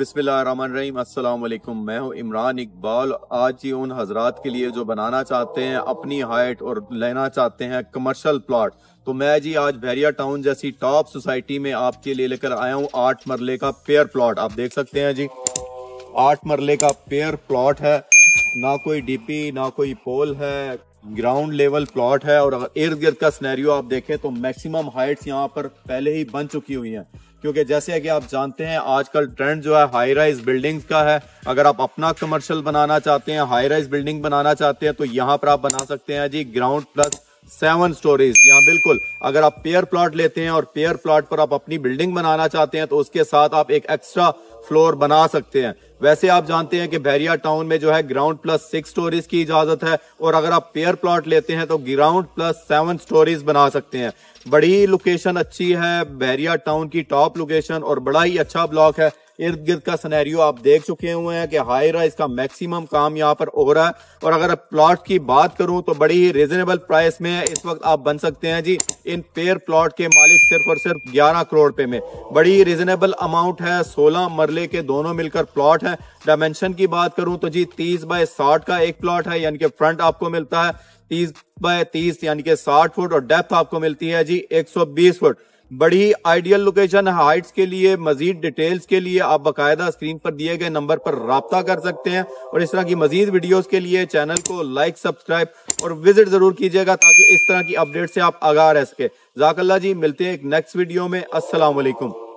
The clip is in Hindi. बिस्मिल्लाहिर्रहमानिर्रहीम, अस्सलाम वालेकुम। मैं हूँ इमरान इकबाल। आज ही उन हजरात के लिए जो बनाना चाहते हैं अपनी हाइट और लेना चाहते हैं कमर्शल प्लॉट, तो मैं जी आज बहरिया टाउन जैसी टॉप सोसाइटी में आपके लिए लेकर आया हूँ 8 मरले का पेयर प्लॉट। आप देख सकते हैं जी 8 मरले का पेयर प्लॉट है, ना कोई डीपी ना कोई पोल है, ग्राउंड लेवल प्लॉट है। और अगर इर्द गिर्द का स्नैरियो आप देखें तो मैक्सिमम हाइट्स यहाँ पर पहले ही बन चुकी हुई हैं, क्योंकि जैसे कि आप जानते हैं आजकल ट्रेंड जो है हाई राइज बिल्डिंग्स का है। अगर आप अपना कमर्शियल बनाना चाहते हैं, हाई राइज बिल्डिंग बनाना चाहते हैं, तो यहाँ पर आप बना सकते हैं जी ग्राउंड प्लस 7 स्टोरीज। यहाँ बिल्कुल अगर आप पेयर प्लॉट लेते हैं और पेयर प्लॉट पर आप अपनी बिल्डिंग बनाना चाहते हैं तो उसके साथ आप एक एक्स्ट्रा फ्लोर बना सकते हैं। वैसे आप जानते हैं कि बहरिया टाउन में जो है ग्राउंड प्लस 6 स्टोरीज की इजाजत है, और अगर आप पेयर प्लॉट लेते हैं तो ग्राउंड प्लस 7 स्टोरीज बना सकते हैं। बड़ी लोकेशन अच्छी है, बहरिया टाउन की टॉप लोकेशन और बड़ा ही अच्छा ब्लॉक है। इर्द गिर्द का सिनेरियो आप देख चुके हुए हैं कि हाई राइज का मैक्सिमम काम यहाँ पर हो रहा है। और अगर प्लॉट की बात करूं तो बड़ी ही रिजनेबल प्राइस में इस वक्त आप बन सकते हैं जी इन पेयर प्लॉट के मालिक सिर्फ और सिर्फ 11 करोड़ पे में। बड़ी ही रिजनेबल अमाउंट है। 16 मरले के दोनों मिलकर प्लॉट है। डायमेंशन की बात करूं तो जी 30 बाय 60 का एक प्लॉट है, यानी कि फ्रंट आपको मिलता है 30 बाय 30 यानी कि 60 फुट, और डेप्थ आपको मिलती है जी 120 फुट। बड़ी आइडियल लोकेशन है। हाइट्स के लिए मजीद डिटेल्स के लिए आप बाकायदा स्क्रीन पर दिए गए नंबर पर राब्ता कर सकते हैं। और इस तरह की मजीद वीडियोस के लिए चैनल को लाइक सब्सक्राइब और विजिट जरूर कीजिएगा ताकि इस तरह की अपडेट से आप आगाह रह सके। जाकल्ला जी, मिलते हैं एक नेक्स्ट वीडियो में। अस्सलाम वालेकुम।